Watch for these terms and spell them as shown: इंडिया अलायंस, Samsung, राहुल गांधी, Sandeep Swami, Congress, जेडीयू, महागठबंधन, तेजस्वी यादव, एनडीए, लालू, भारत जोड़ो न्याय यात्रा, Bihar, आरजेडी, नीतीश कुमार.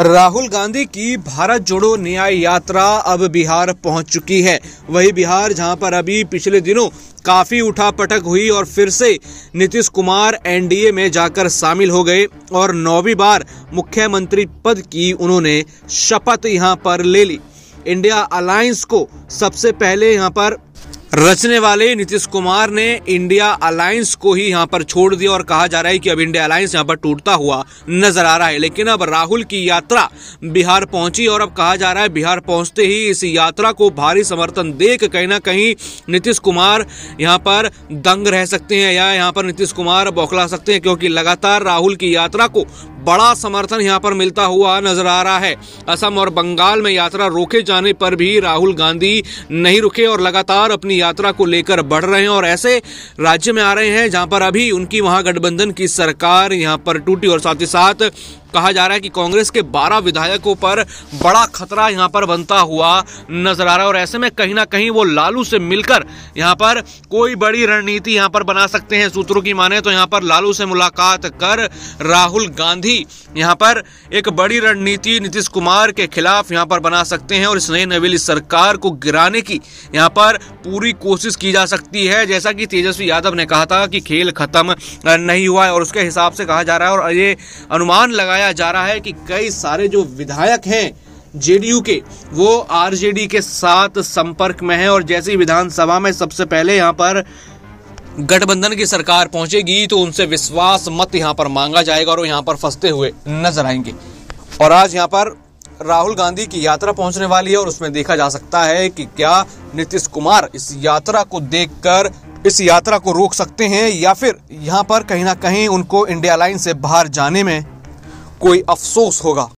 राहुल गांधी की भारत जोड़ो न्याय यात्रा अब बिहार पहुंच चुकी है। वही बिहार जहां पर अभी पिछले दिनों काफी उठापटक हुई और फिर से नीतीश कुमार एनडीए में जाकर शामिल हो गए और 9वीं बार मुख्यमंत्री पद की उन्होंने शपथ यहां पर ले ली। इंडिया अलायंस को सबसे पहले यहां पर रचने वाले नीतीश कुमार ने इंडिया अलायंस को ही यहां पर छोड़ दिया और कहा जा रहा है कि अब इंडिया अलायंस यहां पर टूटता हुआ नजर आ रहा है। लेकिन अब राहुल की यात्रा बिहार पहुंची और अब कहा जा रहा है बिहार पहुंचते ही इस यात्रा को भारी समर्थन देख कहीं ना कहीं नीतीश कुमार यहां पर दंग रह सकते हैं या यहां पर नीतीश कुमार बौखला सकते हैं, क्योंकि लगातार राहुल की यात्रा को बड़ा समर्थन यहां पर मिलता हुआ नजर आ रहा है। असम और बंगाल में यात्रा रोके जाने पर भी राहुल गांधी नहीं रुके और लगातार अपनी यात्रा को लेकर बढ़ रहे हैं और ऐसे राज्य में आ रहे हैं जहां पर अभी उनकी महागठबंधन की सरकार यहां पर टूटी और साथ ही साथ कहा जा रहा है कि कांग्रेस के 12 विधायकों पर बड़ा खतरा यहां पर बनता हुआ नजर आ रहा है और ऐसे में कहीं ना कहीं वो लालू से मिलकर यहां पर कोई बड़ी रणनीति यहां पर बना सकते हैं। सूत्रों की माने तो यहां पर लालू से मुलाकात कर राहुल गांधी यहां पर एक बड़ी रणनीति नीतीश कुमार के खिलाफ यहां पर बना सकते हैं और इस नई नवेली सरकार को गिराने की यहां पर पूरी कोशिश की जा सकती है। जैसा कि तेजस्वी यादव ने कहा था कि खेल खत्म नहीं हुआ है और उसके हिसाब से कहा जा रहा है और ये अनुमान लगाया जा रहा है कि कई सारे जो विधायक हैं जेडीयू के वो आरजेडी के साथ संपर्क में हैं और जैसे ही विधानसभा में सबसे पहले यहां पर गठबंधन की सरकार पहुंचेगी तो उनसे विश्वास मत यहां पर मांगा जाएगा और वो यहां पर फंसते हुए नजर आएंगे। और आज यहां पर राहुल गांधी की यात्रा पहुंचने वाली है और उसमें देखा जा सकता है कि क्या नीतीश कुमार इस यात्रा को देखकर इस यात्रा को रोक सकते हैं या फिर यहां पर कहीं ना कहीं उनको इंडिया अलायंस से बाहर जाने में कोई अफसोस होगा।